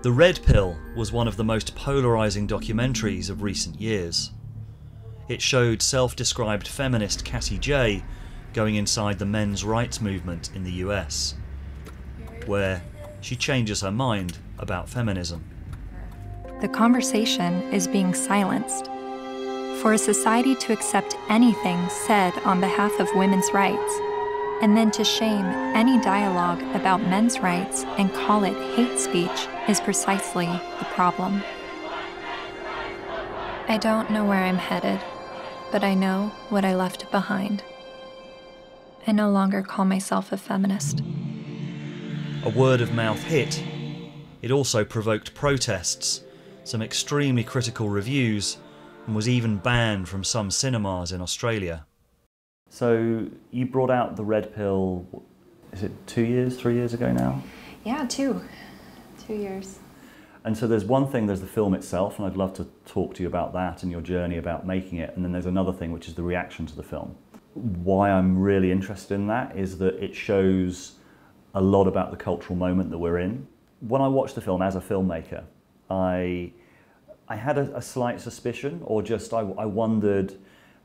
The Red Pill was one of the most polarizing documentaries of recent years. It showed self-described feminist Cassie Jaye going inside the men's rights movement in the US, where she changes her mind about feminism. The conversation is being silenced. For a society to accept anything said on behalf of women's rights, and then to shame any dialogue about men's rights and call it hate speech is precisely the problem. I don't know where I'm headed, but I know what I left behind. I no longer call myself a feminist. A word-of-mouth hit, it also provoked protests, some extremely critical reviews, and was even banned from some cinemas in Australia. So you brought out The Red Pill, is it 3 years ago now? Yeah, two years. And so there's one thing, there's the film itself, and I'd love to talk to you about that and your journey about making it, and then there's another thing, which is the reaction to the film. Why I'm really interested in that is that it shows a lot about the cultural moment that we're in. When I watched the film as a filmmaker, I had a slight suspicion, or just I wondered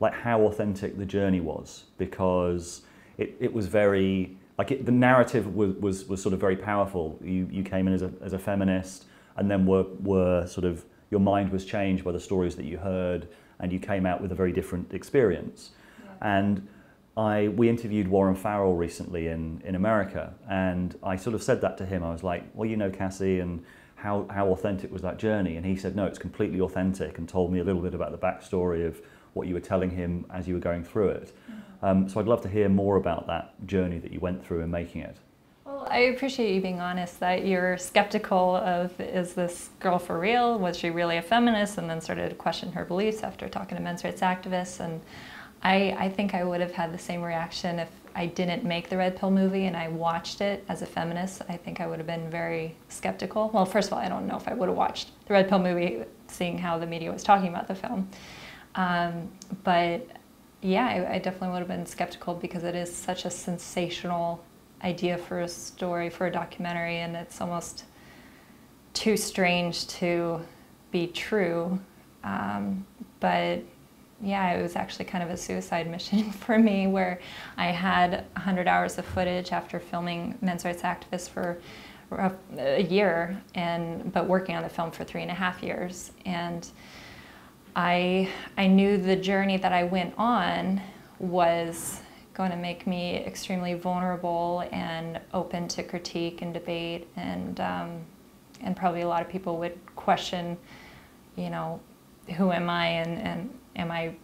like how authentic the journey was, because it was very, like the narrative was sort of very powerful. You came in as a feminist, and then were sort of, your mind was changed by the stories that you heard, and you came out with a very different experience. Yeah. And we interviewed Warren Farrell recently in America, and I sort of said that to him. I was like, well, you know, Cassie, and how authentic was that journey? And he said, no, it's completely authentic, and told me a little bit about the backstory of what you were telling him as you were going through it. So I'd love to hear more about that journey that you went through in making it. Well, I appreciate you being honest that you're skeptical of, is this girl for real? Was she really a feminist? And then started to question her beliefs after talking to men's rights activists. And I think I would have had the same reaction if I didn't make the Red Pill movie and I watched it as a feminist. I think I would have been very skeptical. Well, first of all, I don't know if I would have watched the Red Pill movie seeing how the media was talking about the film. But yeah, I definitely would have been skeptical because it is such a sensational idea for a story, for a documentary, and it's almost too strange to be true. But yeah, it was actually kind of a suicide mission for me, where I had 100 hours of footage after filming men's rights activists for a year, but working on the film for 3.5 years. And I knew the journey that I went on was going to make me extremely vulnerable and open to critique and debate, and probably a lot of people would question, you know, who am I, and am I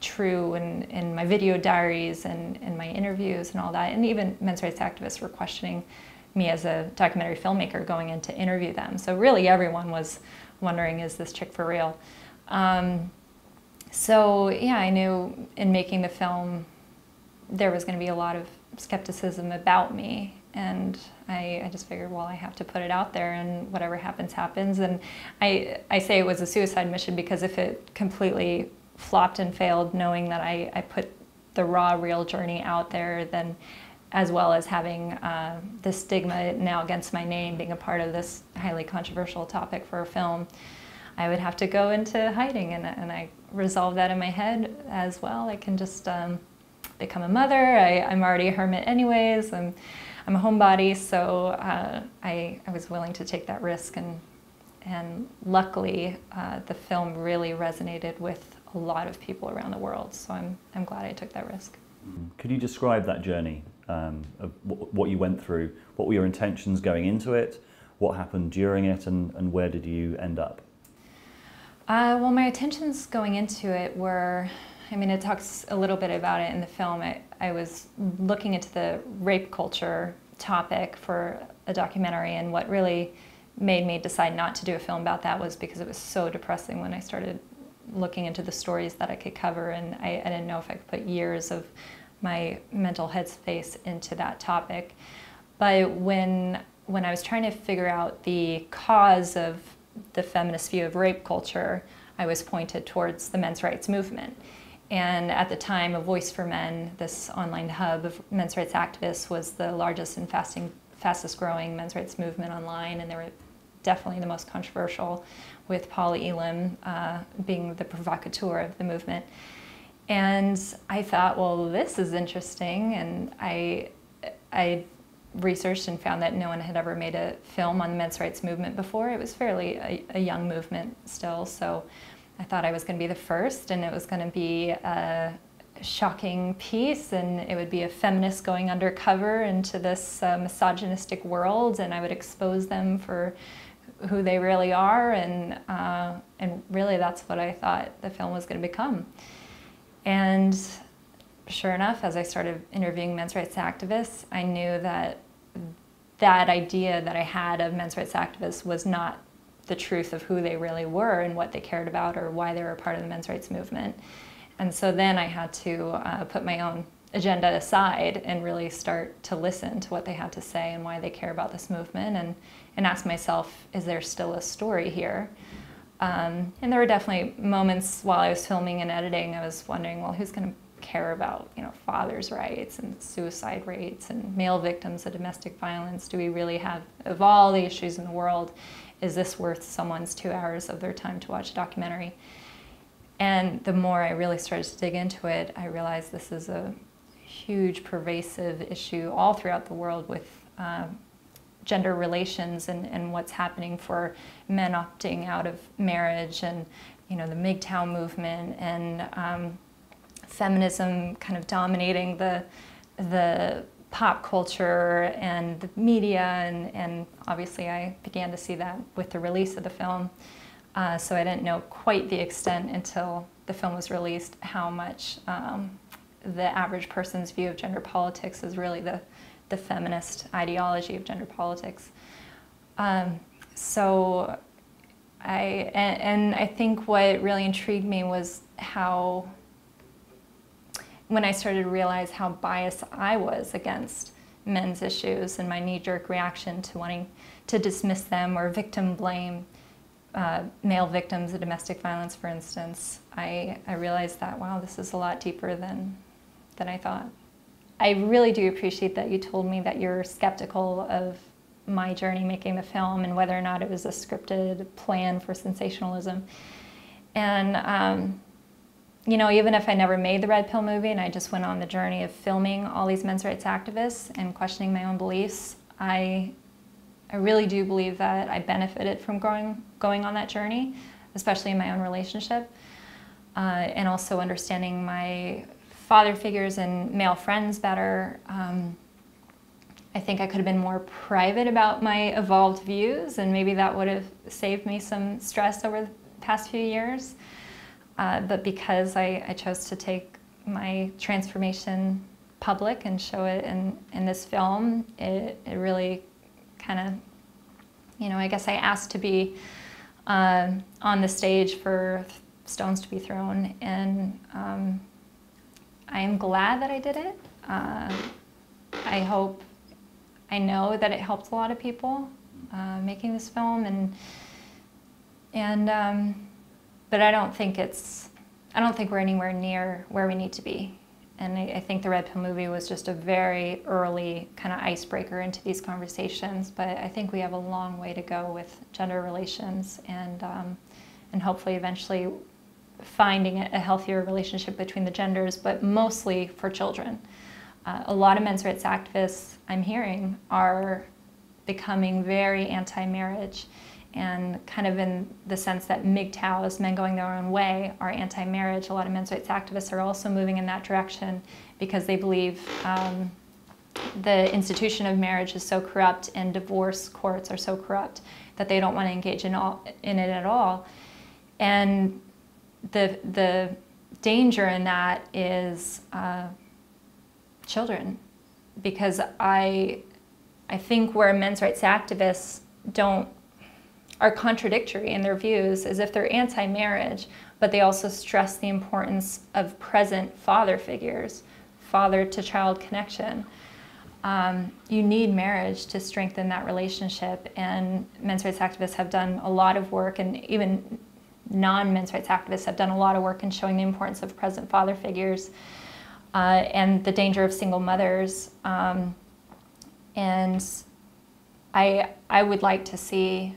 true in my video diaries and in my interviews and all that. And even men's rights activists were questioning me as a documentary filmmaker going in to interview them. So really everyone was wondering, is this chick for real? So yeah, I knew in making the film there was going to be a lot of skepticism about me, and I just figured, well, I have to put it out there, and whatever happens, happens. And I say it was a suicide mission because if it completely flopped and failed, knowing that I put the raw, real journey out there, then as well as having the stigma now against my name, being a part of this highly controversial topic for a film, I would have to go into hiding, and I resolved that in my head as well. I can just become a mother. I'm already a hermit anyways. I'm a homebody, so I was willing to take that risk, and luckily the film really resonated with a lot of people around the world, so I'm glad I took that risk. Could you describe that journey, of what you went through? What were your intentions going into it? What happened during it, and where did you end up? Well, my intentions going into it were, I mean, it talks a little bit about it in the film. I was looking into the rape culture topic for a documentary, and what really made me decide not to do a film about that was because it was so depressing when I started looking into the stories that I could cover, and I didn't know if I could put years of my mental headspace into that topic. But when I was trying to figure out the cause of the feminist view of rape culture, I was pointed towards the men's rights movement. And at the time, A Voice for Men, this online hub of men's rights activists, was the largest and fastest growing men's rights movement online, and there were definitely the most controversial, with Paul Elam being the provocateur of the movement. And I thought, well, this is interesting, and I researched and found that no one had ever made a film on the men's rights movement before. It was fairly a young movement still, so I thought I was going to be the first, and it was going to be a shocking piece, and it would be a feminist going undercover into this misogynistic world, and I would expose them for who they really are, and really that's what I thought the film was going to become. And sure enough, as I started interviewing men's rights activists, I knew that that idea that I had of men's rights activists was not the truth of who they really were and what they cared about or why they were a part of the men's rights movement. And so then I had to put my own agenda aside and really start to listen to what they had to say and why they care about this movement, and ask myself, is there still a story here? And there were definitely moments while I was filming and editing, I was wondering, well, who's going to care about, you know, fathers' rights and suicide rates and male victims of domestic violence? Do we really have, of all the issues in the world, is this worth someone's 2 hours of their time to watch a documentary? And the more I really started to dig into it, I realized this is a huge, pervasive issue all throughout the world with gender relations and what's happening for men opting out of marriage, and, you know, the MGTOW movement, and feminism kind of dominating the pop culture and the media, and obviously I began to see that with the release of the film. So I didn't know quite the extent until the film was released how much the average person's view of gender politics is really the feminist ideology of gender politics. And I think what really intrigued me was how, when I started to realize how biased I was against men's issues and my knee-jerk reaction to wanting to dismiss them or victim blame male victims of domestic violence, for instance, I realized that, wow, this is a lot deeper than I thought. I really do appreciate that you told me that you're skeptical of my journey making the film and whether or not it was a scripted plan for sensationalism. And, you know, even if I never made the Red Pill movie and I just went on the journey of filming all these men's rights activists and questioning my own beliefs, I really do believe that I benefited from going on that journey, especially in my own relationship, and also understanding my father figures and male friends better. I think I could have been more private about my evolved views, and maybe that would have saved me some stress over the past few years. But because I chose to take my transformation public and show it in this film, it really kind of, you know, I guess I asked to be on the stage for stones to be thrown, and I am glad that I did it. I know that it helped a lot of people making this film, but I don't think we're anywhere near where we need to be. And I think the Red Pill movie was just a very early kind of icebreaker into these conversations, but I think we have a long way to go with gender relations, and hopefully eventually finding a healthier relationship between the genders, but mostly for children. A lot of men's rights activists, I'm hearing, are becoming very anti-marriage, and kind of in the sense that MGTOWs, men going their own way, are anti-marriage. A lot of men's rights activists are also moving in that direction because they believe the institution of marriage is so corrupt and divorce courts are so corrupt that they don't want to engage in it at all. And the danger in that is children, because I think where men's rights activists are contradictory in their views, as if they're anti-marriage, but they also stress the importance of present father figures, father-to-child connection. You need marriage to strengthen that relationship, and men's rights activists have done a lot of work, and even non-men's rights activists have done a lot of work in showing the importance of present father figures and the danger of single mothers. And I would like to see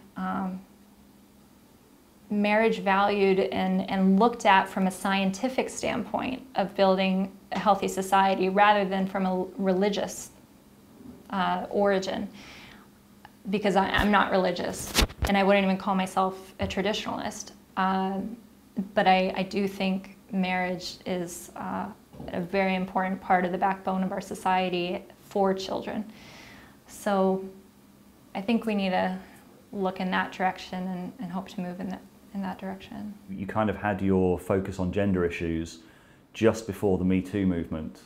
marriage valued and looked at from a scientific standpoint of building a healthy society rather than from a religious origin, because I'm not religious and I wouldn't even call myself a traditionalist. But I do think marriage is a very important part of the backbone of our society for children. So I think we need to look in that direction and hope to move in that direction. You kind of had your focus on gender issues just before the Me Too movement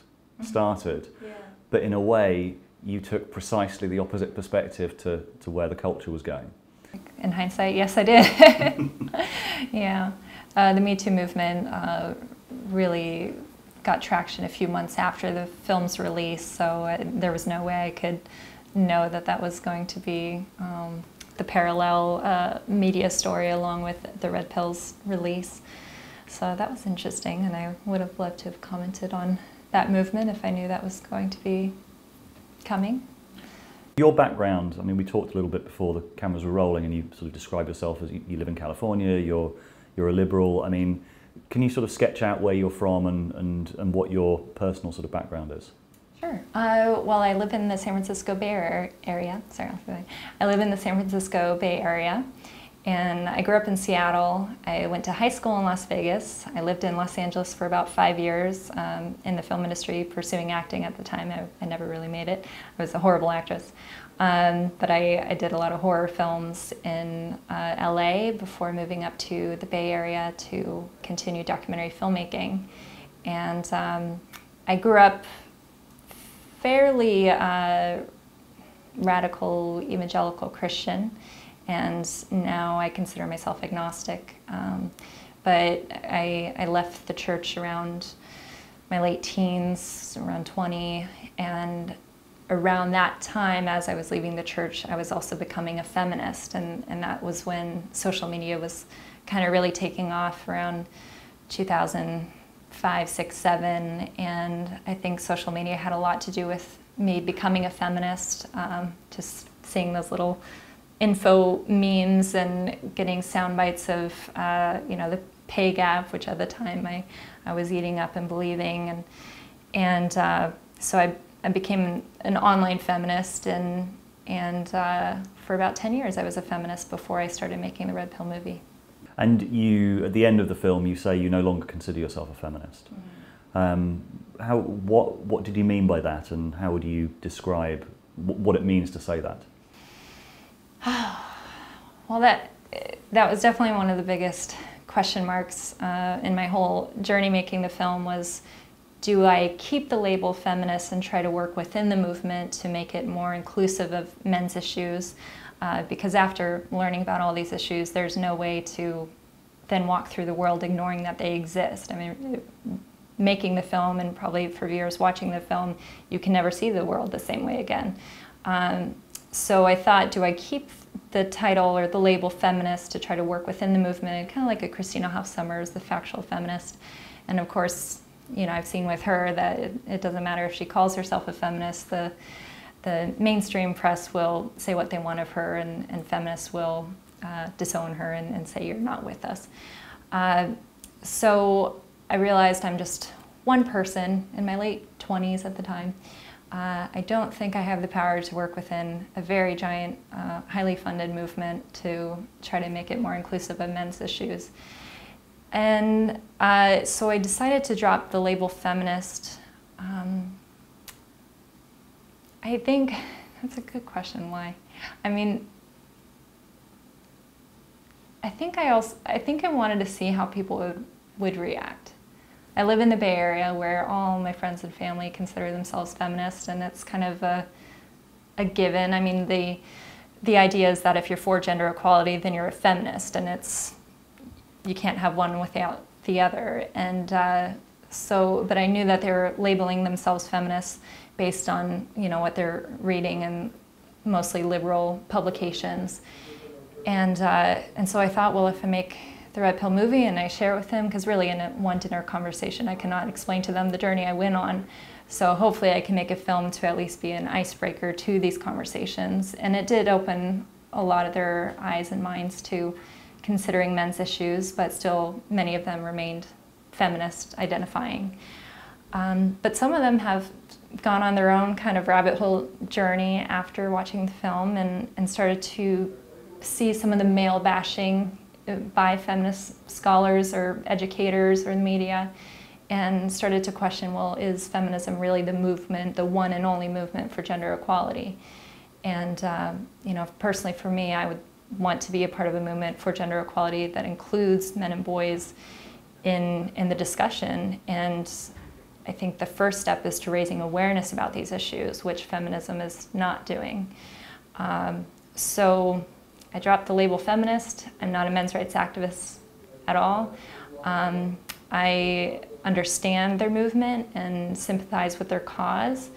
started. Yeah. But in a way, you took precisely the opposite perspective to where the culture was going. In hindsight, yes, I did. Yeah. The Me Too movement really got traction a few months after the film's release, so there was no way I could know that that was going to be the parallel media story along with the Red Pill's release. So that was interesting, and I would have loved to have commented on that movement if I knew that was going to be coming. Your background, I mean, we talked a little bit before the cameras were rolling, and you sort of describe yourself as you live in California, you're a liberal. I mean, can you sort of sketch out where you're from and what your personal sort of background is? Sure. Well, I live in the San Francisco Bay Area. Sorry, I live in the San Francisco Bay Area, and I grew up in Seattle. I went to high school in Las Vegas. I lived in Los Angeles for about 5 years in the film industry, pursuing acting at the time. I never really made it. I was a horrible actress. But I did a lot of horror films in LA before moving up to the Bay Area to continue documentary filmmaking. And I grew up fairly radical evangelical Christian. And now I consider myself agnostic, but I left the church around my late teens, around 20, and around that time, as I was leaving the church, I was also becoming a feminist, and that was when social media was kind of really taking off around 2005, 6, 7, and I think social media had a lot to do with me becoming a feminist, just seeing those little info memes and getting sound bites of, you know, the pay gap, which at the time I was eating up and believing, and so I became an online feminist, and for about 10 years I was a feminist before I started making the Red Pill movie. And you, at the end of the film, you say you no longer consider yourself a feminist. Mm-hmm. What did you mean by that, and how would you describe what it means to say that? Well, that was definitely one of the biggest question marks in my whole journey making the film was, do I keep the label feminist and try to work within the movement to make it more inclusive of men's issues? Because after learning about all these issues, there's no way to then walk through the world ignoring that they exist. I mean, making the film and probably for viewers watching the film, you can never see the world the same way again. So I thought, do I keep the title or the label feminist to try to work within the movement, kind of like a Christina Hoff Summers, the factual feminist? And of course, you know, I've seen with her that it doesn't matter if she calls herself a feminist, the mainstream press will say what they want of her, and feminists will disown her and say, you're not with us. So I realized I'm just one person in my late 20s at the time. I don't think I have the power to work within a very giant, highly funded movement to try to make it more inclusive of men's issues. And so I decided to drop the label feminist. I think that's a good question, why? I mean, I wanted to see how people would react. I live in the Bay Area where all my friends and family consider themselves feminists, and it's kind of a given. I mean, the idea is that if you're for gender equality, then you're a feminist, and it's, you can't have one without the other. And but I knew that they were labeling themselves feminists based on, you know, what they're reading in mostly liberal publications. And so I thought, well, if I make the Red Pill movie and I share it with them, because really in one dinner conversation I cannot explain to them the journey I went on, so hopefully I can make a film to at least be an icebreaker to these conversations. And it did open a lot of their eyes and minds to considering men's issues, but still many of them remained feminist identifying. But some of them have gone on their own kind of rabbit hole journey after watching the film and started to see some of the male bashing by feminist scholars or educators or the media, and started to question, well, is feminism really the movement, the one and only movement for gender equality? And you know, personally for me, I would want to be a part of a movement for gender equality that includes men and boys in the discussion. And I think the first step is to raising awareness about these issues, which feminism is not doing. So I dropped the label feminist. I'm not a men's rights activist at all. I understand their movement and sympathize with their cause.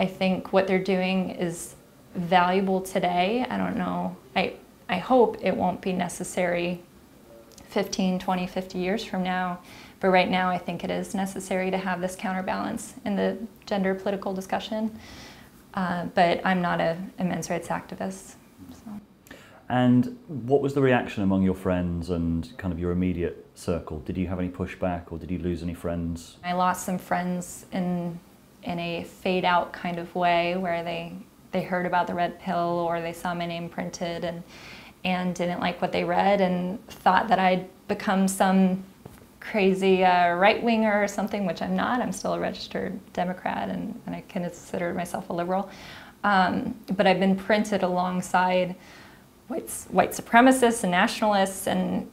I think what they're doing is valuable today. I don't know, I hope it won't be necessary 15, 20, 50 years from now, but right now I think it is necessary to have this counterbalance in the gender political discussion. But I'm not a men's rights activist. So. And what was the reaction among your friends and kind of your immediate circle? Did you have any pushback, or did you lose any friends? I lost some friends in a fade out kind of way, where they heard about the Red Pill, or they saw my name printed and didn't like what they read and thought that I'd become some crazy right-winger or something, which I'm not. I'm still a registered Democrat, and I consider myself a liberal. But I've been printed alongside white supremacists and nationalists, and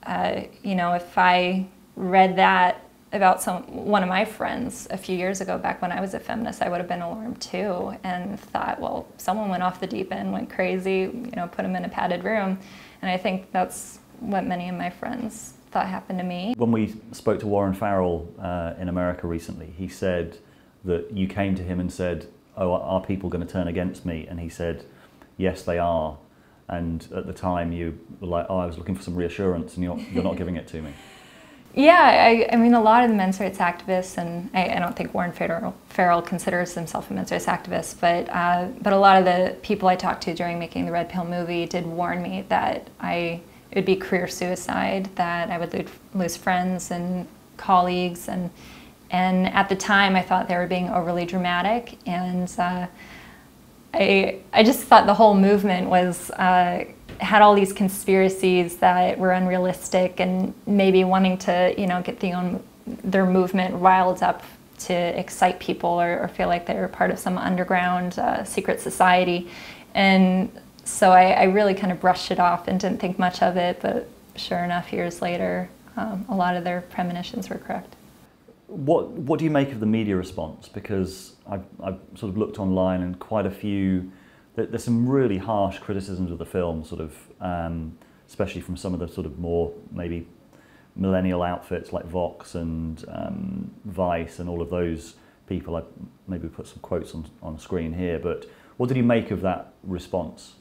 you know, if I read that about one of my friends a few years ago, back when I was a feminist, I would have been alarmed too, and thought, well, someone went off the deep end, went crazy, you know, put them in a padded room. And I think that's what many of my friends thought happened to me. When we spoke to Warren Farrell in America recently, he said that you came to him and said, oh, are people going to turn against me? And he said, yes, they are. And at the time you were like, oh, I was looking for some reassurance, and you're not giving it to me. Yeah, I mean, a lot of the men's rights activists, and I don't think Warren Farrell considers himself a men's rights activist, but a lot of the people I talked to during making the Red Pill movie did warn me that it would be career suicide, that I would lose friends and colleagues, and at the time I thought they were being overly dramatic, and I just thought the whole movement was had all these conspiracies that were unrealistic, and maybe wanting to, you know, get their movement riled up to excite people, or feel like they were part of some underground secret society. And so I really kind of brushed it off and didn't think much of it, but sure enough, years later, a lot of their premonitions were correct. What do you make of the media response? Because I've sort of looked online, and quite a few, there's some really harsh criticisms of the film, sort of, especially from some of the sort of more maybe millennial outfits like Vox and Vice and all of those people. I maybe put some quotes on screen here, but what did you make of that response?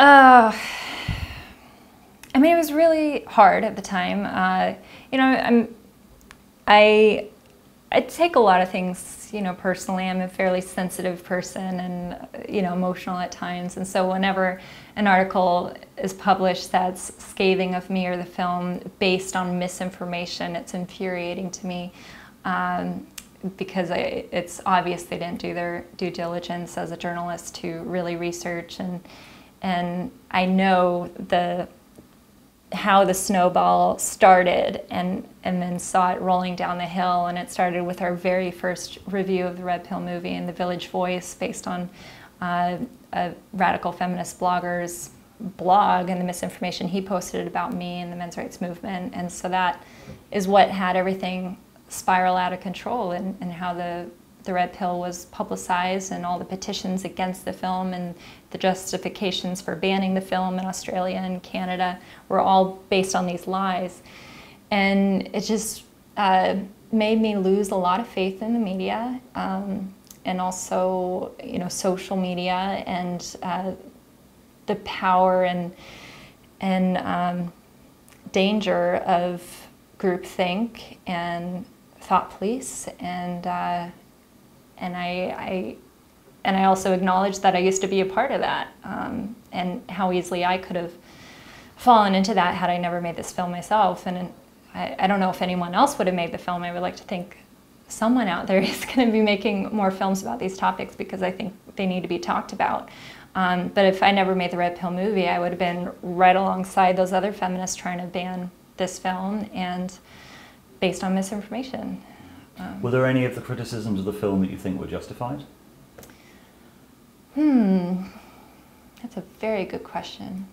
I mean, it was really hard at the time. You know, I take a lot of things, you know, personally. I'm a fairly sensitive person, and, you know, emotional at times. And so whenever an article is published that's scathing of me or the film based on misinformation, it's infuriating to me, because it's obvious they didn't do their due diligence as a journalist to really research. And I know how the snowball started, and then saw it rolling down the hill, and it started with our very first review of the Red Pill movie in the Village Voice, based on a radical feminist blogger's blog and the misinformation he posted about me and the men's rights movement. And so that is what had everything spiral out of control, and how the Red Pill was publicized, and all the petitions against the film and the justifications for banning the film in Australia and Canada were all based on these lies. And it just made me lose a lot of faith in the media, and also, you know, social media, and the power and danger of groupthink and thought police, and I And I also acknowledged that I used to be a part of that, and how easily I could have fallen into that had I never made this film myself. And I don't know if anyone else would have made the film. I would like to think someone out there is going to be making more films about these topics, because I think they need to be talked about. But if I never made the Red Pill movie, I would have been right alongside those other feminists trying to ban this film, and based on misinformation. Were there any of the criticisms of the film that you think were justified? That's a very good question.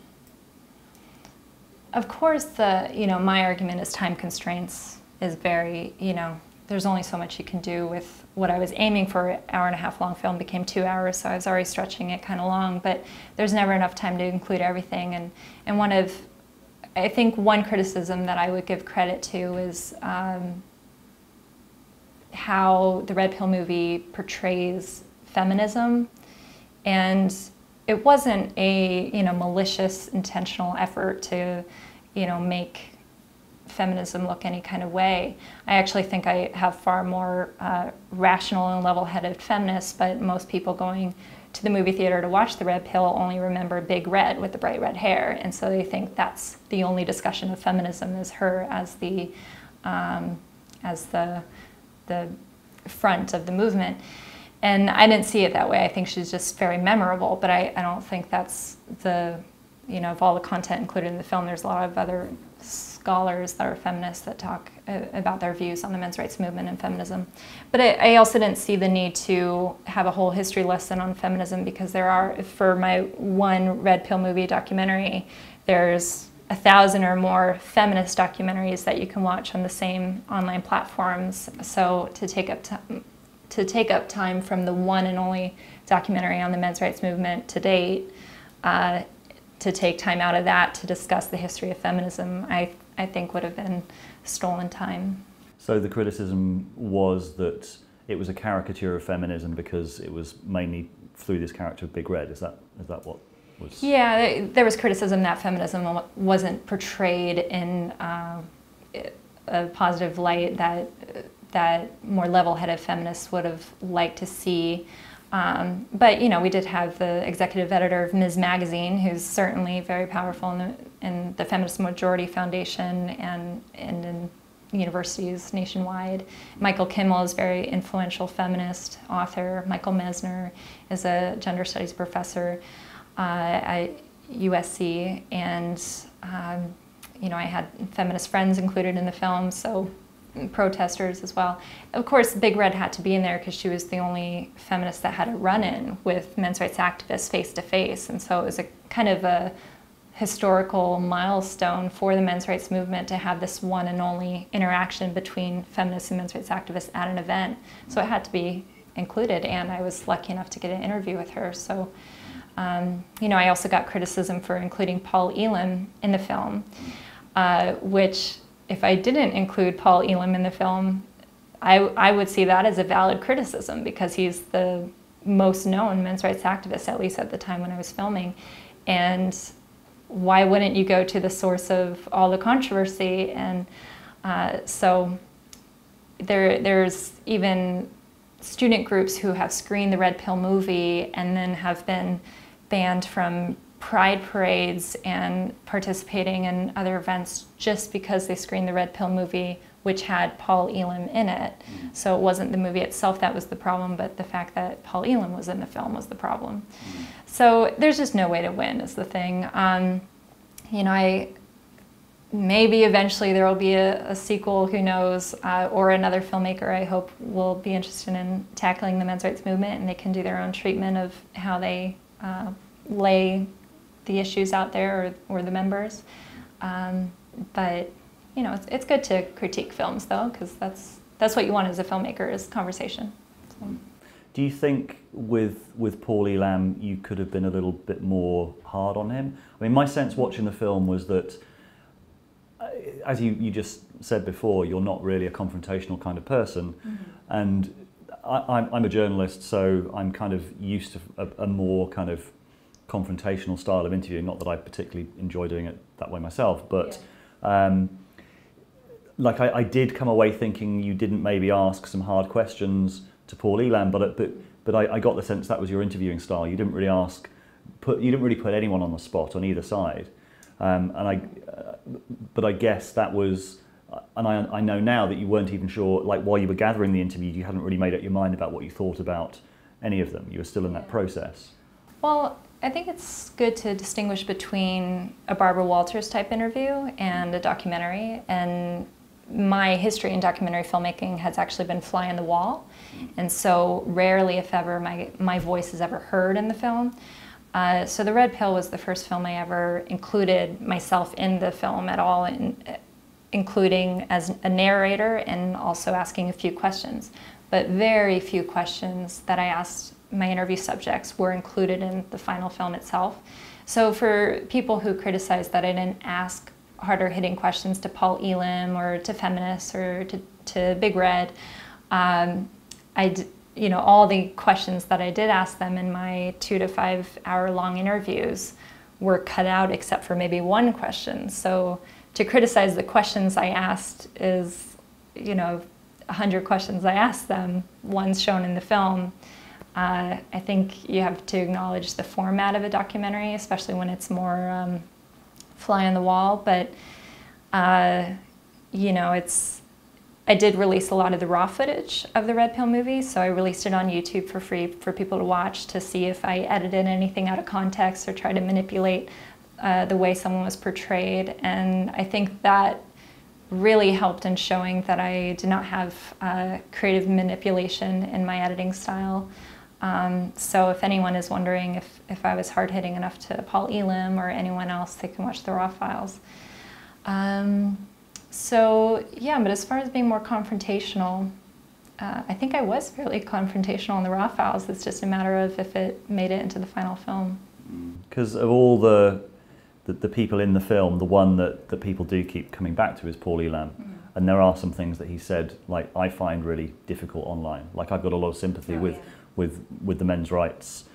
Of course, my argument is time constraints is very, there's only so much you can do with what I was aiming for. An hour-and-a-half long film became 2 hours, so I was already stretching it kind of long, but there's never enough time to include everything. And I think one criticism that I would give credit to is how the Red Pill movie portrays feminism. And it wasn't a, malicious, intentional effort to, make feminism look any kind of way. I actually think I have far more rational and level-headed feminists, but most people going to the movie theater to watch The Red Pill only remember Big Red with the bright red hair, and so they think that's the only discussion of feminism, is her as the front of the movement. And I didn't see it that way. I think she's just very memorable, but I don't think that's the, of all the content included in the film, there's a lot of other scholars that are feminists that talk about their views on the men's rights movement and feminism. But I also didn't see the need to have a whole history lesson on feminism, because there are, for my one Red Pill movie documentary, there's 1,000 or more feminist documentaries that you can watch on the same online platforms. So to take up time from the one and only documentary on the men's rights movement to date, to take time out of that to discuss the history of feminism, I think would have been stolen time. So the criticism was that it was a caricature of feminism because it was mainly through this character of Big Red. Is that what was? Yeah, there was criticism that feminism wasn't portrayed in a positive light that more level-headed feminists would have liked to see. But we did have the executive editor of Ms. Magazine, who's certainly very powerful in the Feminist Majority Foundation and in universities nationwide. Michael Kimmel is a very influential feminist author. Michael Messner is a gender studies professor at USC, and I had feminist friends included in the film, so protesters as well. Of course, Big Red had to be in there because she was the only feminist that had a run-in with men's rights activists face-to-face, and so it was a kind of a historical milestone for the men's rights movement to have this one and only interaction between feminists and men's rights activists at an event. So it had to be included, and I was lucky enough to get an interview with her. So, I also got criticism for including Paul Elam in the film, which, if I didn't include Paul Elam in the film, I would see that as a valid criticism, because he's the most known men's rights activist, at least at the time when I was filming. And why wouldn't you go to the source of all the controversy? And so there's even student groups who have screened the Red Pill movie and then have been banned from pride parades and participating in other events just because they screened the Red Pill movie, which had Paul Elam in it. So it wasn't the movie itself that was the problem, but the fact that Paul Elam was in the film was the problem. So there's just no way to win is the thing. Maybe eventually there will be a sequel, who knows, or another filmmaker I hope will be interested in tackling the men's rights movement, and they can do their own treatment of how they lay the issues out there, or the members, but it's good to critique films, though, because that's what you want as a filmmaker, is conversation. So. Do you think with Paul Elam you could have been a little bit more hard on him? I mean, my sense watching the film was that, as you just said before, you're not really a confrontational kind of person, and I'm a journalist, so I'm kind of used to a more kind of confrontational style of interview. Not that I particularly enjoy doing it that way myself, but yeah. I did come away thinking you didn't maybe ask some hard questions to Paul Elam, but But I got the sense that was your interviewing style. You didn't really ask, you didn't really put anyone on the spot on either side. But I guess that was, and I know now that you weren't even sure, like while you were gathering the interview, you hadn't really made up your mind about what you thought about any of them. You were still in that process. Well, I think it's good to distinguish between a Barbara Walters type interview and a documentary. And my history in documentary filmmaking has actually been fly on the wall. And so rarely, if ever, my voice is ever heard in the film. So The Red Pill was the first film I ever included myself in the film at all, including as a narrator and also asking a few questions. But very few questions that I asked my interview subjects were included in the final film itself. So for people who criticize that I didn't ask harder hitting questions to Paul Elam or to feminists or to Big Red, you know, all the questions that I did ask them in my 2 to 5 hour long interviews were cut out except for maybe one question. So to criticize the questions I asked is, you know, 100 questions I asked them, one's shown in the film. I think you have to acknowledge the format of a documentary, especially when it's more fly on the wall. But, you know, I did release a lot of the raw footage of the Red Pill movie, so I released it on YouTube for free for people to watch to see if I edited anything out of context or tried to manipulate the way someone was portrayed. And I think that really helped in showing that I did not have creative manipulation in my editing style. So if anyone is wondering if I was hard-hitting enough to Paul Elam or anyone else, they can watch the raw files. So yeah, but as far as being more confrontational, I think I was fairly confrontational in the raw files. It's just a matter of if it made it into the final film. Because of all the people in the film, the one that people do keep coming back to is Paul Elam. Mm-hmm. And there are some things that he said, like, I find really difficult online. Like, I've got a lot of sympathy with the men's rights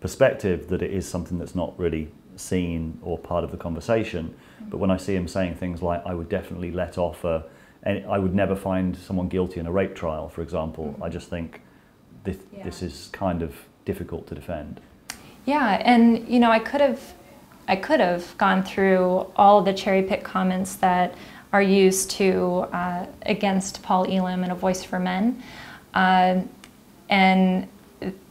perspective, that it is something that's not really seen or part of the conversation. Mm-hmm. But when I see him saying things like, I would definitely let off and I would never find someone guilty in a rape trial, for example, mm-hmm. I just think this is kind of difficult to defend. Yeah, and, you know, I could have gone through all the cherry-pick comments that are used to against Paul Elam in A Voice for Men, and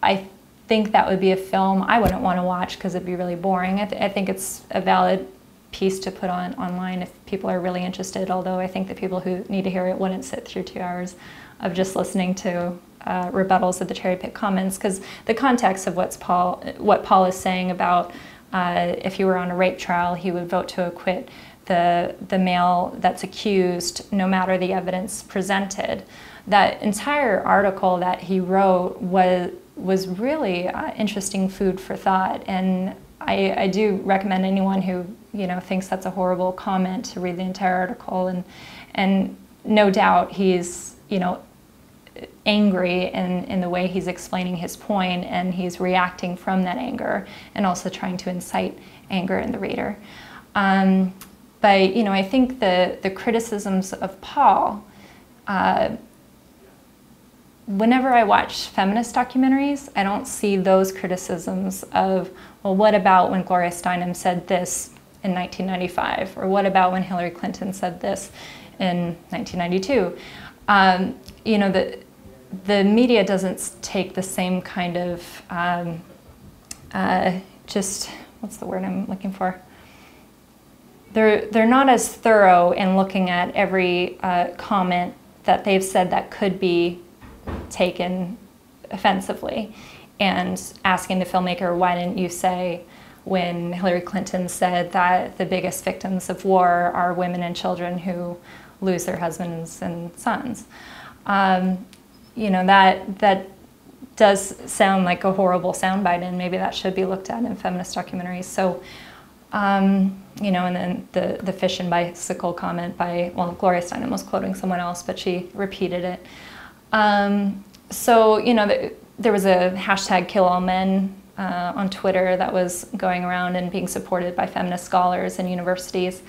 I think that would be a film I wouldn't want to watch because it'd be really boring. I think it's a valid piece to put on online if people are really interested, although I think the people who need to hear it wouldn't sit through 2 hours of just listening to rebuttals of the cherry-pick comments, because the context of what Paul is saying about if he were on a rape trial, he would vote to acquit the male that's accused, no matter the evidence presented. That entire article that he wrote was really interesting food for thought, and I do recommend anyone who, you know, thinks that's a horrible comment to read the entire article. And no doubt he's, you know, angry in the way he's explaining his point, and he's reacting from that anger and also trying to incite anger in the reader. But, you know, I think the criticisms of Paul, whenever I watch feminist documentaries, I don't see those criticisms of, well, what about when Gloria Steinem said this in 1995? Or what about when Hillary Clinton said this in 1992? You know, the media doesn't take the same kind of just, what's the word I'm looking for? They're not as thorough in looking at every comment that they've said that could be taken offensively, and asking the filmmaker, why didn't you say when Hillary Clinton said that the biggest victims of war are women and children who lose their husbands and sons? You know, that does sound like a horrible soundbite, and maybe that should be looked at in feminist documentaries. So, you know, and then the fish and bicycle comment by, well, Gloria Steinem was quoting someone else, but she repeated it. So, you know, there was a hashtag #KillAllMen on Twitter that was going around and being supported by feminist scholars and universities.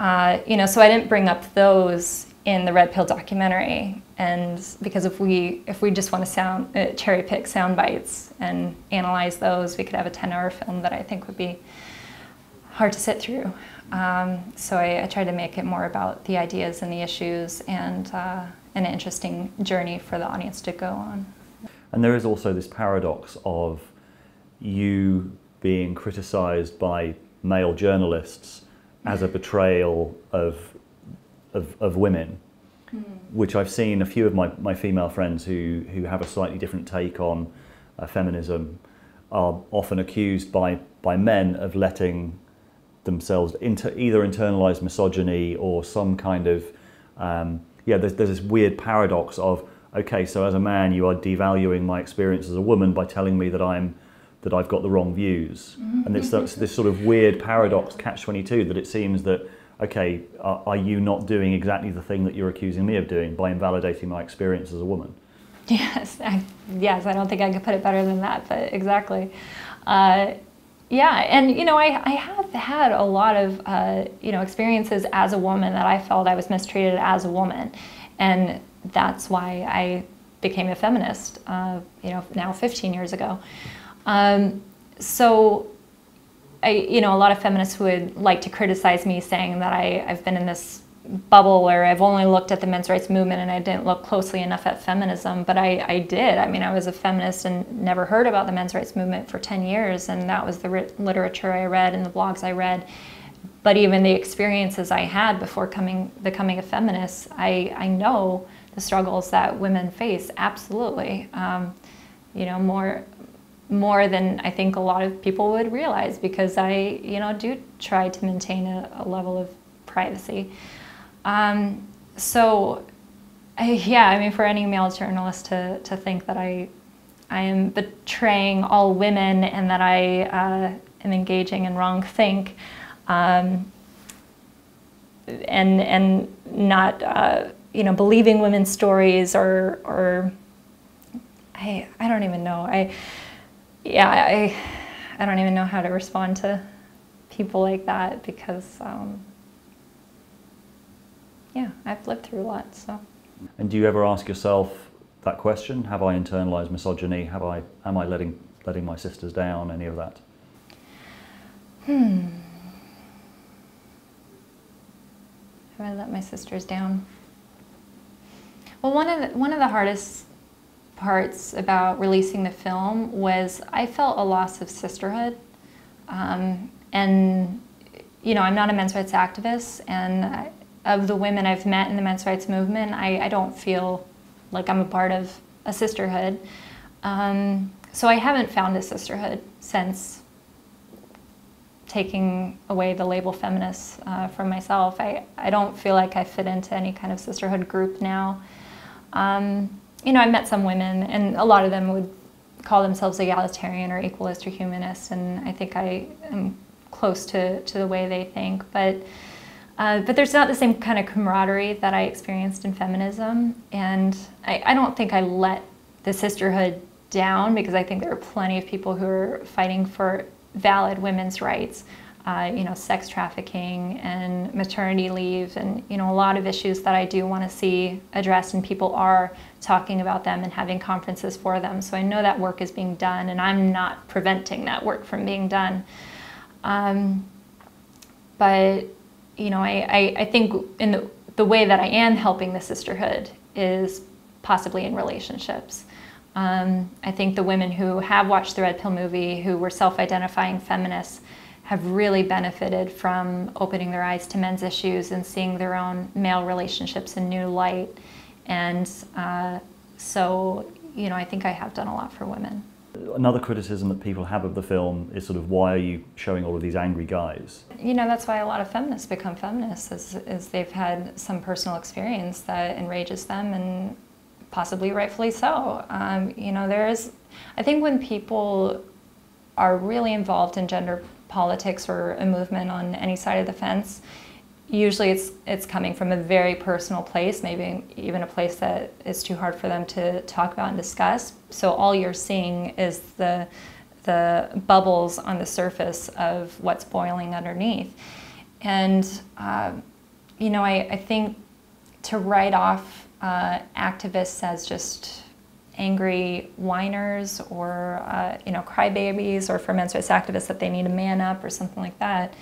You know, so I didn't bring up those in the Red Pill documentary, and because if we just want to cherry pick sound bites and analyze those, we could have a 10-hour film that I think would be hard to sit through. So I tried to make it more about the ideas and the issues, and an interesting journey for the audience to go on. And there is also this paradox of you being criticized by male journalists as a betrayal of women, which I've seen a few of my female friends who have a slightly different take on feminism are often accused by men of letting themselves into either internalized misogyny or some kind of, there's this weird paradox of, okay, so as a man you are devaluing my experience as a woman by telling me that I've got the wrong views. And it's this sort of weird paradox, catch-22, that it seems that, okay, are you not doing exactly the thing that you're accusing me of doing by invalidating my experience as a woman? Yes, I don't think I could put it better than that, but exactly. And I have had a lot of experiences as a woman that I felt I was mistreated as a woman, and that's why I became a feminist, now 15 years ago. A lot of feminists would like to criticize me, saying that I've been in this bubble where I've only looked at the men's rights movement and I didn't look closely enough at feminism, but I did. I mean, I was a feminist and never heard about the men's rights movement for 10 years, and that was the literature I read and the blogs I read. But even the experiences I had before becoming a feminist, I know the struggles that women face, absolutely. More than I think a lot of people would realize, because I, do try to maintain a level of privacy. For any male journalist to think that I am betraying all women and that I am engaging in wrongthink and not, believing women's stories or I don't even know. I don't even know how to respond to people like that, because, I've lived through a lot, so. And do you ever ask yourself that question? Have I internalized misogyny? Am I letting my sisters down? Any of that? Have I let my sisters down? Well, one of the hardest parts about releasing the film was I felt a loss of sisterhood. I'm not a men's rights activist, and of the women I've met in the men's rights movement, I don't feel like I'm a part of a sisterhood. So I haven't found a sisterhood since taking away the label feminist from myself. I don't feel like I fit into any kind of sisterhood group now. I met some women, and a lot of them would call themselves egalitarian or equalist or humanist, and I think I am close to the way they think, but there's not the same kind of camaraderie that I experienced in feminism, and I don't think I let the sisterhood down, because I think there are plenty of people who are fighting for valid women's rights, sex trafficking and maternity leave, and a lot of issues that I do want to see addressed, and people are talking about them and having conferences for them. So I know that work is being done, and I'm not preventing that work from being done. I think in the way that I am helping the sisterhood is possibly in relationships. I think the women who have watched the Red Pill movie, who were self-identifying feminists, have really benefited from opening their eyes to men's issues and seeing their own male relationships in new light. And I think I have done a lot for women. Another criticism that people have of the film is sort of, why are you showing all of these angry guys? That's why a lot of feminists become feminists, is they've had some personal experience that enrages them, and possibly rightfully so. I think when people are really involved in gender politics or a movement on any side of the fence, usually it's coming from a very personal place, maybe even a place that is too hard for them to talk about and discuss. So all you're seeing is the bubbles on the surface of what's boiling underneath. And I think to write off activists as just angry whiners or crybabies, or for men's rights activists that they need to man up or something like that,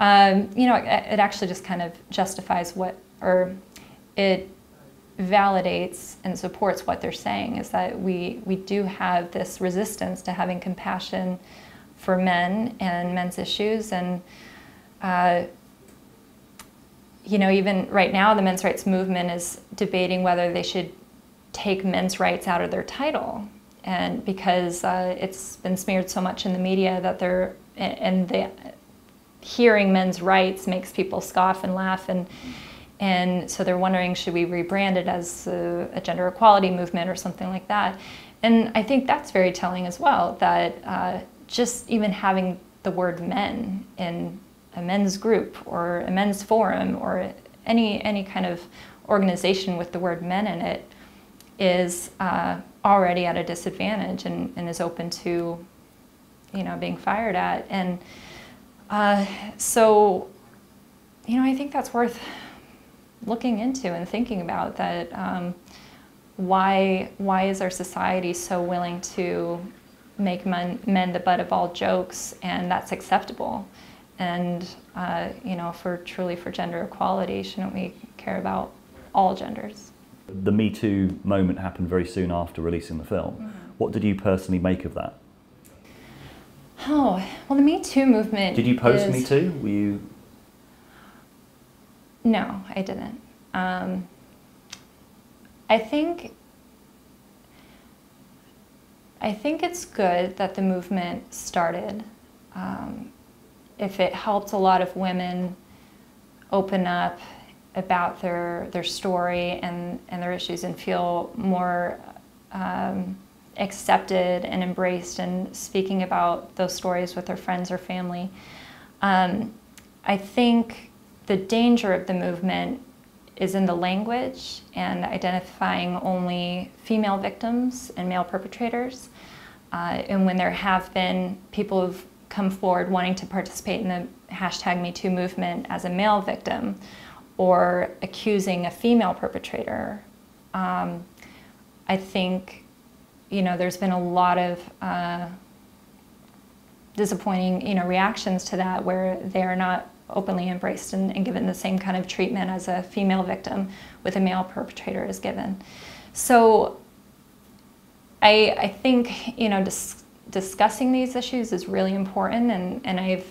it actually just kind of justifies what, or it validates and supports what they're saying, is that we do have this resistance to having compassion for men and men's issues. And even right now the men's rights movement is debating whether they should take men's rights out of their title, and because it's been smeared so much in the media that they're, and the hearing men's rights makes people scoff and laugh, and so they're wondering, should we rebrand it as a gender equality movement or something like that? And I think that's very telling as well, that just even having the word men in a men's group or a men's forum or any kind of organization with the word men in it is already at a disadvantage, and is open to, being fired at. And so, I think that's worth looking into and thinking about, that why is our society so willing to make men the butt of all jokes, and that's acceptable? And for gender equality, shouldn't we care about all genders? The Me Too moment happened very soon after releasing the film. Mm-hmm. What did you personally make of that? Oh, well, the Me Too movement. Did you post Me Too? Were you? No, I didn't. I think it's good that the movement started. If it helped a lot of women open up about their story and their issues, and feel more accepted and embraced in speaking about those stories with their friends or family. I think the danger of the movement is in the language and identifying only female victims and male perpetrators. And when there have been people who've come forward wanting to participate in the #MeToo movement as a male victim, or accusing a female perpetrator, I think there's been a lot of disappointing reactions to that, where they are not openly embraced and given the same kind of treatment as a female victim with a male perpetrator is given. So I think discussing these issues is really important, and I've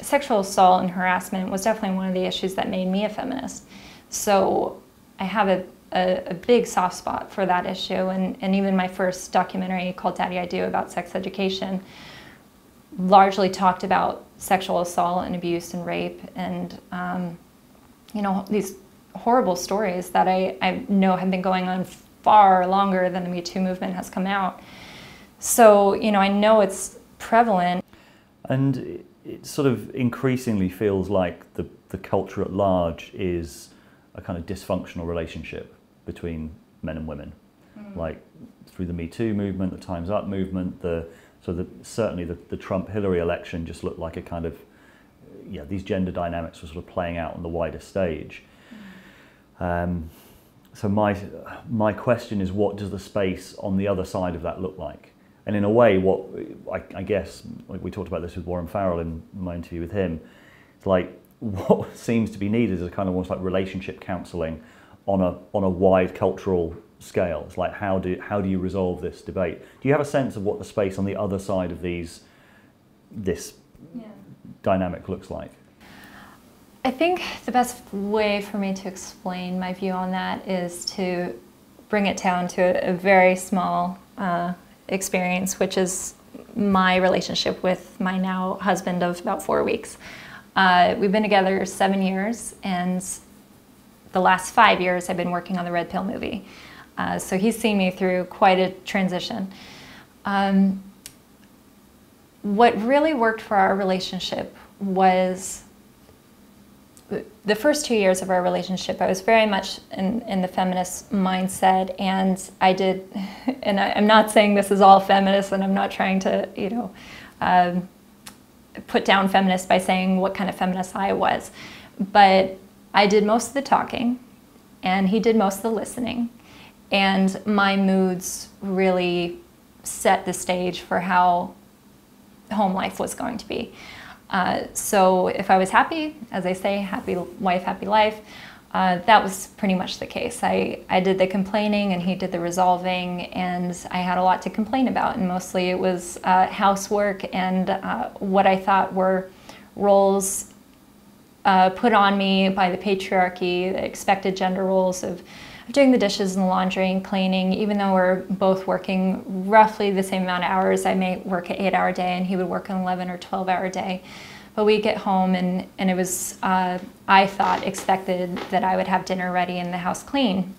sexual assault and harassment was definitely one of the issues that made me a feminist. So I have a big soft spot for that issue, and even my first documentary called Daddy I Do about sex education largely talked about sexual assault and abuse and rape and these horrible stories that I know have been going on far longer than the Me Too movement has come out. So I know it's prevalent. And it sort of increasingly feels like the culture at large is a kind of dysfunctional relationship between men and women. Mm-hmm. Like through the Me Too movement, the Time's Up movement, certainly the Trump-Hillary election just looked like a kind of, these gender dynamics were sort of playing out on the wider stage. Mm-hmm. So my question is, what does the space on the other side of that look like? And in a way, what I guess, we talked about this with Warren Farrell in my interview with him, it's like what seems to be needed is a kind of almost like relationship counselling on a wide cultural scale. It's like, how do you resolve this debate? Do you have a sense of what the space on the other side of this dynamic looks like? I think the best way for me to explain my view on that is to bring it down to a very small experience, which is my relationship with my now husband of about 4 weeks. We've been together 7 years, and the last 5 years I've been working on the Red Pill movie. So he's seen me through quite a transition. What really worked for our relationship was the first 2 years of our relationship, I was very much in the feminist mindset, and I'm not saying this is all feminist, and I'm not trying to, put down feminists by saying what kind of feminist I was, but I did most of the talking and he did most of the listening. And my moods really set the stage for how home life was going to be. So if I was happy, as I say, happy wife, happy life, that was pretty much the case. I did the complaining and he did the resolving, and I had a lot to complain about, and mostly it was housework and what I thought were roles put on me by the patriarchy, the expected gender roles of doing the dishes and the laundry and cleaning. Even though we're both working roughly the same amount of hours, I may work an 8-hour day and he would work an 11 or 12-hour day. But we'd get home and it was, I thought, expected that I would have dinner ready and the house clean.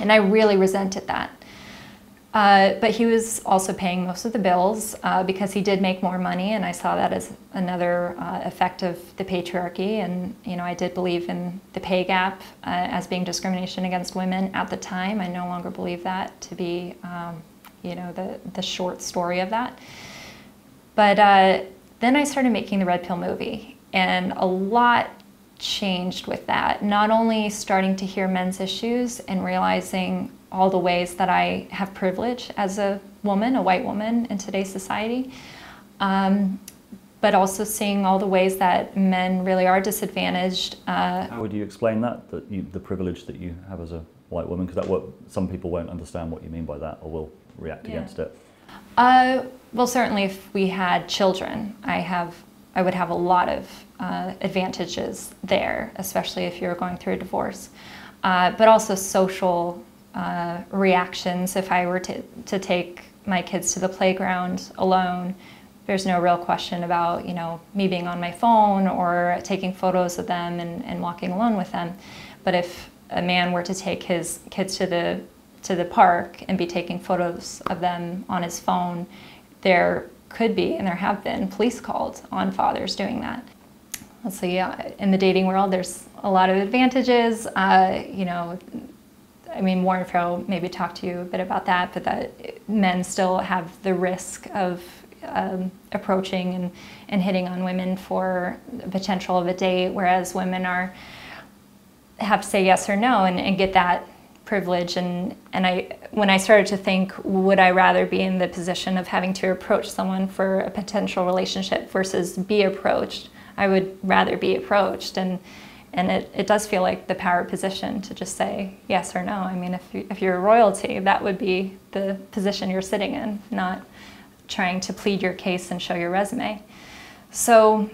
And I really resented that. But he was also paying most of the bills because he did make more money, and I saw that as another effect of the patriarchy. And you know, I did believe in the pay gap as being discrimination against women at the time. I no longer believe that to be, you know, the short story of that. But then I started making the Red Pill movie, and a lot changed with that. Not only starting to hear men's issues and realizing all the ways that I have privilege as a woman, a white woman in today's society, but also seeing all the ways that men really are disadvantaged. How would you explain that, the privilege that you have as a white woman? Because some people won't understand what you mean by that, or will react against it. Well, certainly if we had children, I would have a lot of advantages there, especially if you're going through a divorce, but also social reactions. If I were to take my kids to the playground alone, there's no real question about, you know, me being on my phone or taking photos of them and walking alone with them. But if a man were to take his kids to the park and be taking photos of them on his phone, there could be, and there have been, police calls on fathers doing that. So yeah, in the dating world, there's a lot of advantages. You know, I mean, Warren Farrell maybe talked to you a bit about that, but that men still have the risk of approaching and hitting on women for the potential of a date, whereas women have to say yes or no and get that privilege. And when I started to think, would I rather be in the position of having to approach someone for a potential relationship versus be approached, I would rather be approached. And it does feel like the power position to just say yes or no. I mean, if you're royalty, that would be the position you're sitting in, not trying to plead your case and show your resume. So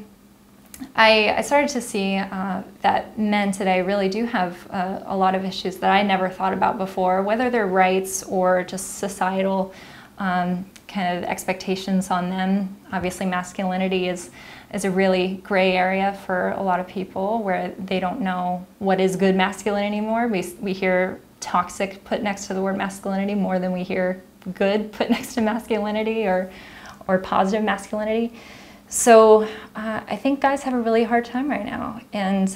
I started to see that men today really do have a lot of issues that I never thought about before, whether they're rights or just societal kind of expectations on them. Obviously, masculinity is a really gray area for a lot of people, where they don't know what is good masculine anymore. We hear toxic put next to the word masculinity more than we hear good put next to masculinity or positive masculinity. So I think guys have a really hard time right now. And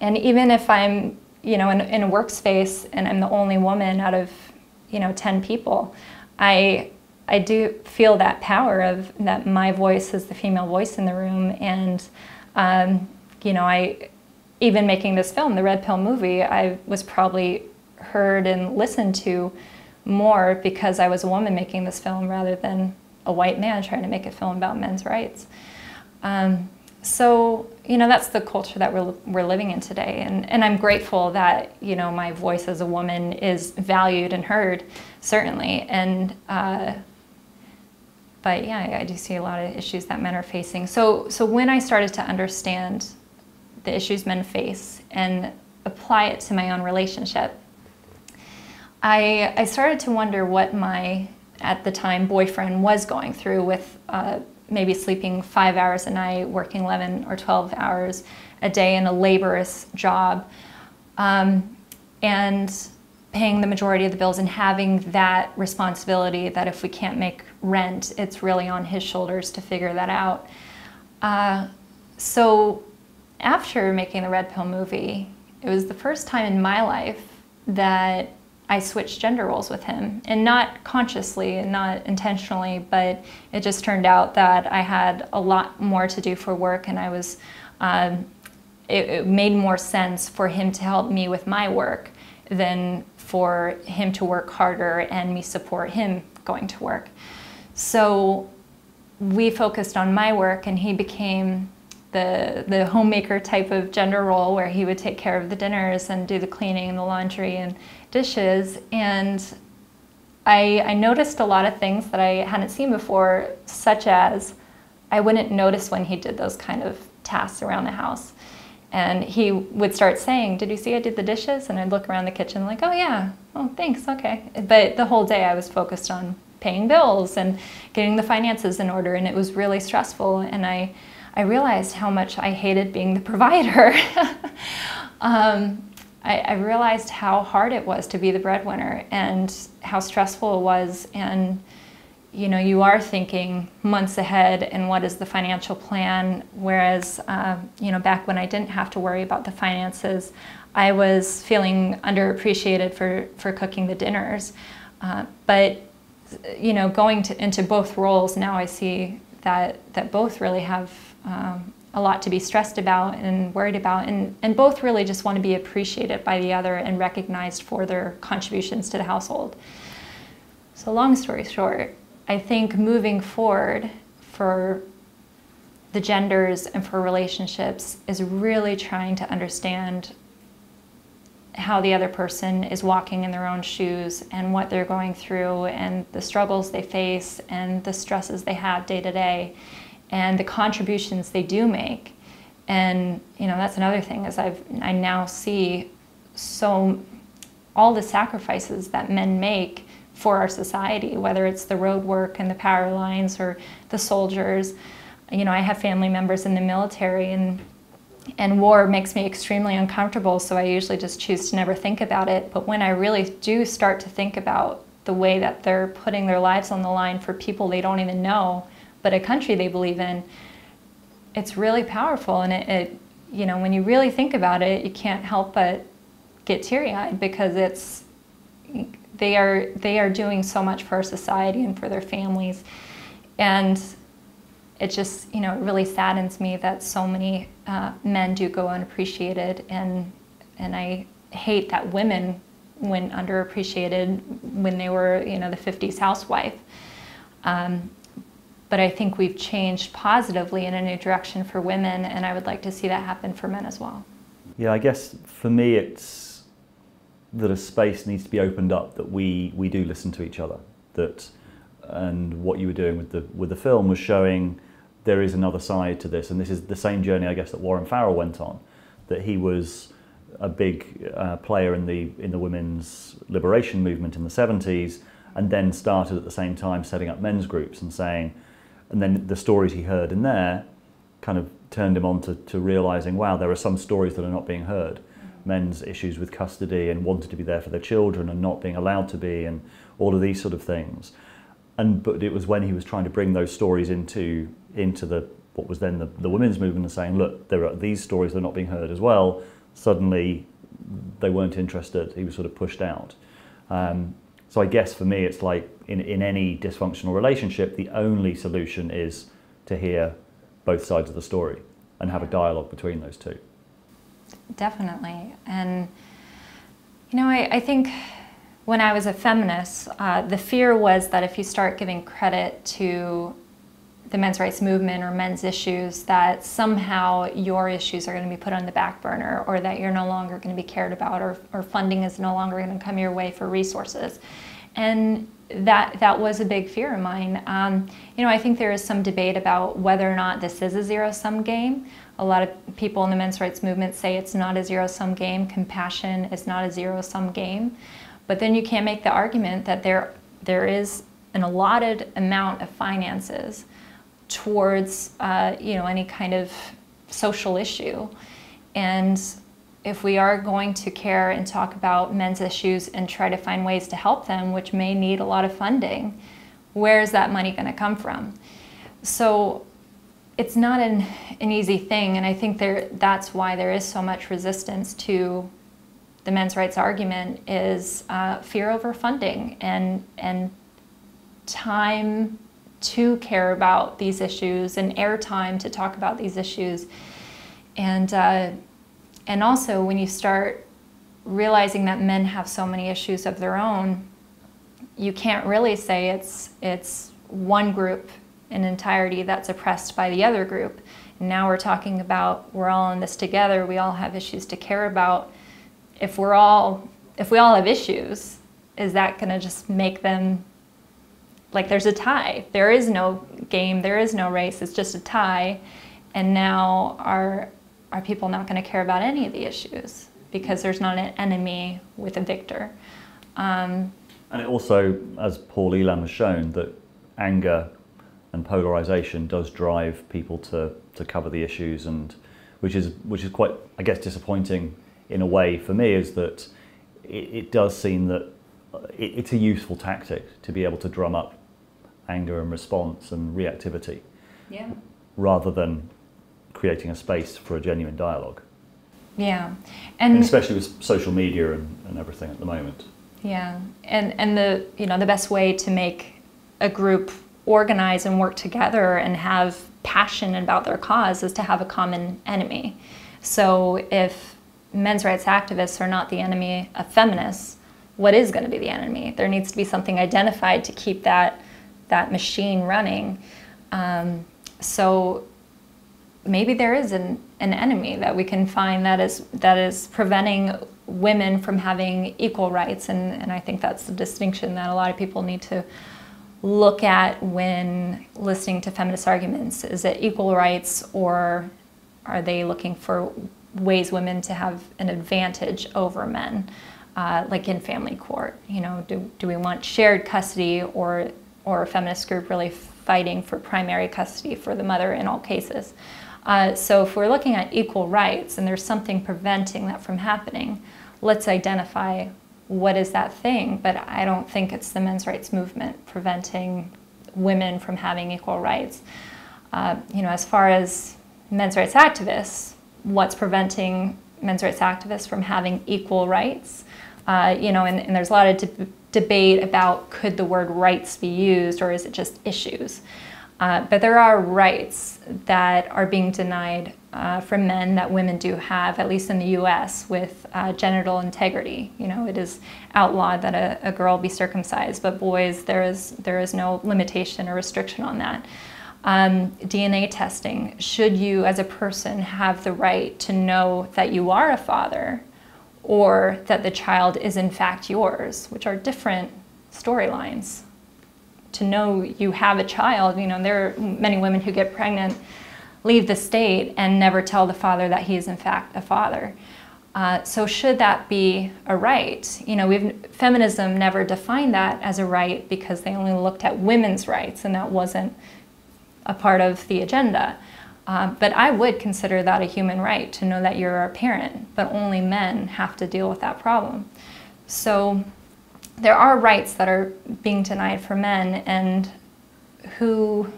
even if I'm, you know, in a workspace and I'm the only woman out of, you know, 10 people, I do feel that power of that my voice is the female voice in the room. And you know, even making this film, the Red Pill movie, I was probably heard and listened to more because I was a woman making this film rather than a white man trying to make a film about men's rights. So you know, that's the culture that we're living in today, and I'm grateful that, you know, my voice as a woman is valued and heard, certainly. And but yeah, I do see a lot of issues that men are facing. So when I started to understand the issues men face and apply it to my own relationship, I started to wonder what my, at the time, boyfriend was going through with maybe sleeping 5 hours a night, working 11 or 12 hours a day in a laborious job, and paying the majority of the bills and having that responsibility that if we can't make rent, it's really on his shoulders to figure that out. So after making the Red Pill movie, it was the first time in my life that I switched gender roles with him, and not consciously and not intentionally, but it just turned out that I had a lot more to do for work, and I was it made more sense for him to help me with my work than for him to work harder and me support him going to work. So we focused on my work, and he became the homemaker type of gender role where he would take care of the dinners and do the cleaning and the laundry and dishes. And I noticed a lot of things that I hadn't seen before, such as I wouldn't notice when he did those kind of tasks around the house. And he would start saying, "Did you see I did the dishes?" And I'd look around the kitchen like, "Oh yeah, oh thanks, okay." But the whole day I was focused on paying bills and getting the finances in order, and it was really stressful. And I realized how much I hated being the provider. I realized how hard it was to be the breadwinner and how stressful it was. And you know, you are thinking months ahead and what is the financial plan, whereas you know, back when I didn't have to worry about the finances, I was feeling underappreciated for cooking the dinners. But you know, going into both roles now, I see that both really have a lot to be stressed about and worried about, and both really just want to be appreciated by the other and recognized for their contributions to the household. So long story short, I think moving forward for the genders and for relationships is really trying to understand how the other person is walking in their own shoes and what they're going through and the struggles they face and the stresses they have day to day and the contributions they do make. And you know, that's another thing, is I now see so all the sacrifices that men make for our society, whether it's the road work and the power lines or the soldiers. You know, I have family members in the military, and war makes me extremely uncomfortable, so I usually just choose to never think about it. But when I really do start to think about the way that they're putting their lives on the line for people they don't even know, but a country they believe in, it's really powerful. And it you know, when you really think about it, you can't help but get teary-eyed, because it's they are doing so much for our society and for their families. And it just, you know, it really saddens me that so many men do go unappreciated, and I hate that women went underappreciated when they were, you know, the 50s housewife. But I think we've changed positively in a new direction for women, and I would like to see that happen for men as well. Yeah, I guess for me it's that a space needs to be opened up, that we do listen to each other. And what you were doing with the film was showing there is another side to this, and this is the same journey, I guess, that Warren Farrell went on, that he was a big player in the women's liberation movement in the 70s, and then started at the same time setting up men's groups and saying, and then the stories he heard in there kind of turned him on to realizing, wow, there are some stories that are not being heard. Men's issues with custody and wanting to be there for their children and not being allowed to be, and all of these sort of things. But it was when he was trying to bring those stories into what was then the women's movement, and saying, look, there are these stories that are not being heard as well. Suddenly, they weren't interested. He was sort of pushed out. So I guess for me, it's like in any dysfunctional relationship, the only solution is to hear both sides of the story and have a dialogue between those two. Definitely. And, you know, I think when I was a feminist, the fear was that if you start giving credit to the men's rights movement or men's issues, that somehow your issues are going to be put on the back burner, or that you're no longer going to be cared about, or funding is no longer going to come your way for resources. And that was a big fear of mine. You know, I think there is some debate about whether or not this is a zero-sum game. A lot of people in the men's rights movement say it's not a zero-sum game. Compassion is not a zero-sum game. But then you can't make the argument that there is an allotted amount of finances towards you know, any kind of social issue. And if we are going to care and talk about men's issues and try to find ways to help them, which may need a lot of funding, where is that money going to come from? So it's not an easy thing, and I think that's why there is so much resistance to the men's rights argument, is fear over funding and time to care about these issues and airtime to talk about these issues. And And also when you start realizing that men have so many issues of their own, you can't really say it's one group in entirety that's oppressed by the other group. And now we're talking about we're all in this together, we all have issues to care about. If we all have issues, is that gonna just make them, like there's a tie. There is no game, there is no race, it's just a tie. And now are people not gonna care about any of the issues because there's not an enemy with a victor. And it also, as Paul Elam has shown, that anger and polarization does drive people to cover the issues, and which is quite, I guess, disappointing in a way for me, is that it does seem that it's a useful tactic to be able to drum up anger and response and reactivity, yeah, rather than creating a space for a genuine dialogue. Yeah, and especially with social media and everything at the moment. Yeah, and the, you know, the best way to make a group organize and work together and have passion about their cause is to have a common enemy. So if men's rights activists are not the enemy of feminists, what is going to be the enemy? There needs to be something identified to keep that machine running. So maybe there is an enemy that we can find that is preventing women from having equal rights, and I think that's the distinction that a lot of people need to look at when listening to feminist arguments. Is it equal rights, or are they looking for ways women to have an advantage over men, like in family court? You know, do we want shared custody, or a feminist group really fighting for primary custody for the mother in all cases? So if we're looking at equal rights and there's something preventing that from happening, let's identify what is that thing. But I don't think it's the men's rights movement preventing women from having equal rights. You know, as far as men's rights activists, what's preventing men's rights activists from having equal rights? You know, and there's a lot of debate about, could the word rights be used, or is it just issues? But there are rights that are being denied from men that women do have, at least in the US, with genital integrity. You know, it is outlawed that a girl be circumcised, but boys, there is no limitation or restriction on that. DNA testing. Should you, as a person, have the right to know that you are a father, or that the child is in fact yours, which are different storylines. To know you have a child, you know, there are many women who get pregnant, leave the state, and never tell the father that he is in fact a father. So should that be a right? You know, feminism never defined that as a right because they only looked at women's rights, and that wasn't a part of the agenda. But I would consider that a human right, to know that you're a parent, but only men have to deal with that problem. So there are rights that are being denied for men, and who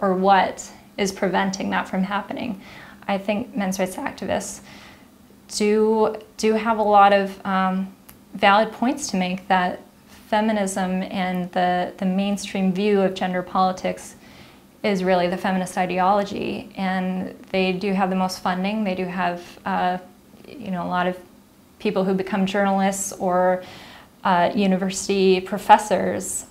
or what is preventing that from happening? I think men's rights activists do have a lot of valid points to make, that feminism and the mainstream view of gender politics is really the feminist ideology, and they do have the most funding. They do have, you know, a lot of people who become journalists or university professors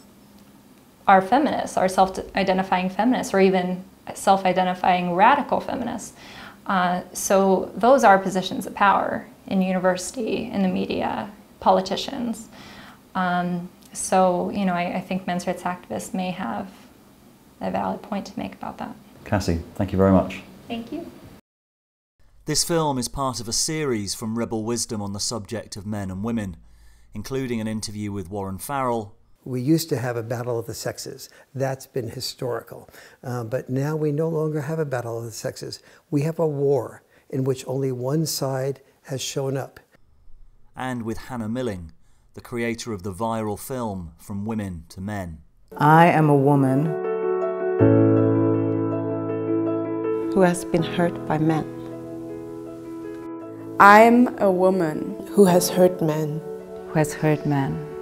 are feminists, are self-identifying feminists, or even self-identifying radical feminists. So those are positions of power in university, in the media, politicians. So, you know, I think men's rights activists may have a valid point to make about that. Cassie, thank you very much. Thank you. This film is part of a series from Rebel Wisdom on the subject of men and women, including an interview with Warren Farrell. We used to have a battle of the sexes. That's been historical. But now we no longer have a battle of the sexes. We have a war in which only one side has shown up. And with Hannah Milling, the creator of the viral film From Women to Men. I am a woman who has been hurt by men. I'm a woman who has hurt men. Who has hurt men.